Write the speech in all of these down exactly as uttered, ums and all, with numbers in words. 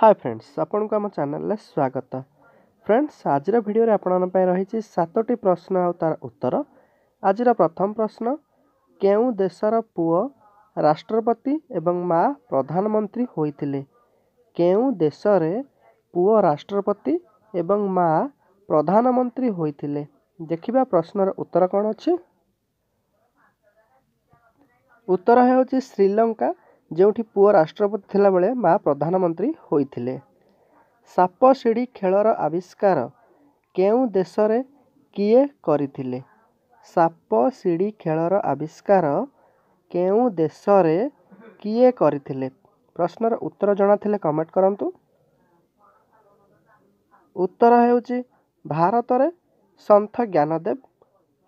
Hi friends, आपंक आम channel स्वागत। फ्रेंड्स, आज भिडियो आपण रही सातोटी प्रश्न आ तार उत्तर। आज प्रथम प्रश्न, केउं देशर पुओ राष्ट्रपति एवं माँ प्रधानमंत्री होइतिले? केउं देशरे पुओ राष्ट्रपति एवं माँ प्रधानमंत्री होइतिले? देखिबा प्रश्नर उत्तर कौन अछि। उत्तर हेउछि श्रीलंका, जोठी पुओ राष्ट्रपति थिला बेले माँ प्रधानमंत्री होइथिले। साप सीढ़ी खेलर आविष्कार केउं देशरे किए करिथिले? साप सीढ़ी खेलर आविष्कार केउं देशरे किए करिथिले? प्रश्नर उत्तर जना थिले कमेंट करंतु। उत्तर हेउछि भारतरे संत ज्ञानदेव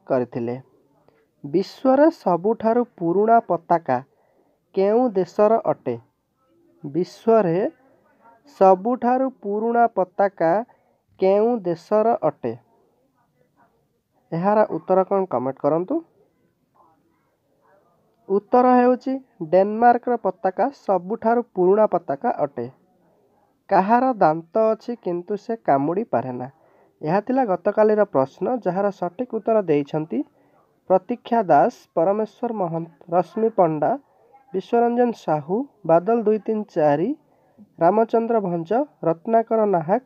करिथिले। विश्वर सबुठारु पुराणा पताका केउं देशर अटे? विश्वर सबुठारु पुराणा पताका केउं देशर अटे? एहार उत्तर कौन कमेंट करंतु। उत्तर हेउछि डेनमार्क रो पताका सबुठारु पुराणा पताका अटे। कहार दांत अछि किंतु से कामुड़ी पारेना? एहा थिला गतकालिर प्रश्न, जहार सठिक उत्तर देइछन्ति प्रतीक्षा दास, परमेश्वर महंत, रश्मि पंडा, विश्वरंजन साहू, बादल दुई तीन चारि, रामचंद्र भंज, रत्नाकर नाहक,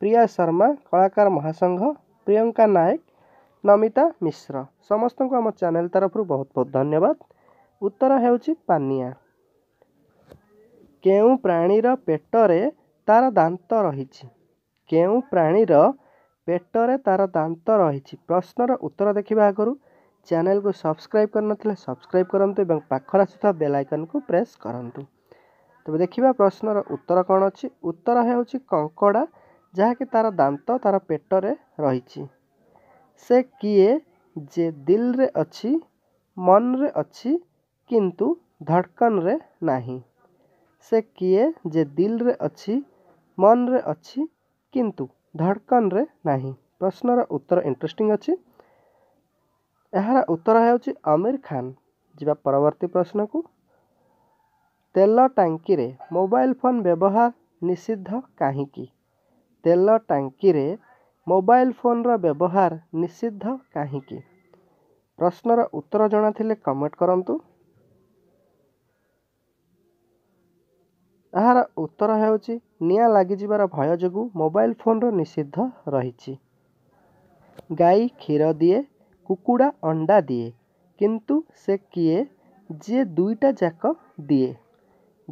प्रिया शर्मा, कलाकार महासंघ, प्रियंका नायक, नमिता मिश्र। समस्त को आम चैनल तरफ बहुत बहुत धन्यवाद। उत्तर हेउछि पानिया। केउं प्राणीर पेटरे तार दांत रहिछि? केउं प्राणीर पेटरे तार दांत रहिछि? प्रश्नर उत्तर देखिबा आगरु चैनल को सब्सक्राइब कर नथिले सब्सक्राइब करंतु एवं पाखर आसुता बेल आइकन को प्रेस करंतु। तबे देखिबा प्रश्नर उत्तर कौन अछि। उत्तर हेउछि कंकड़ा, जहा कि तार दांत तार पेटरे रहिछि। से किए जे दिल रे अछि, मन रे अछि, किंतु धड़कन रे नाही? से किए जे दिल रे अछि, मन रे अछि, किंतु धड़कन रे नाही? प्रश्नर उत्तर इंटरेस्टिंग अछि। एहार उत्तर हेउछि आमिर खान। जिबा परवर्ती प्रश्न को। तेल टांकी रे मोबाइल फोन व्यवहार निषिद्ध काहिंकी? तेल टांकी रे मोबाइल फोन रा व्यवहार निषिद्ध काहिंकी? प्रश्नर उत्तर जना थिले कमेंट करंतु। एहार उत्तर हेउछि निया लागि जिबार भय जगु मोबाइल फोन रो निषिद्ध रहिछि। गाई खीर दिए, कुकुड़ा अंडा दिए, किंतु से किए जे दुईटा जाक दिए?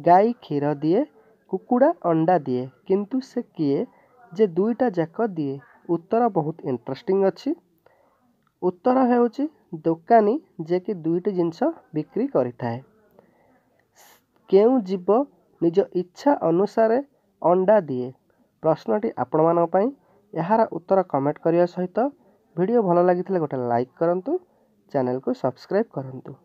गाई क्षीर दिए, कुकुड़ा अंडा दिए, किंतु से किए जे दुईटा जाक दिए? उत्तर बहुत इंटरेस्टिंग अछि। उत्तर हेउछि दोकानी, जे कि दुईटी जिनिष बिक्री करिथाए। केउं जीव निज इच्छा अनुसार अंडा दिए? प्रश्नटी आपण मानन पई। एहार उत्तर कमेंट करिया सहित वीडियो भल लगी गोटे लाइक करंतु, चैनल को सब्सक्राइब करंतु।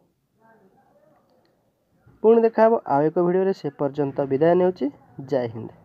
पुणी देखा आउ एक वीडियो रे, से पर्यंत विदाय नेउछि। जय हिंद।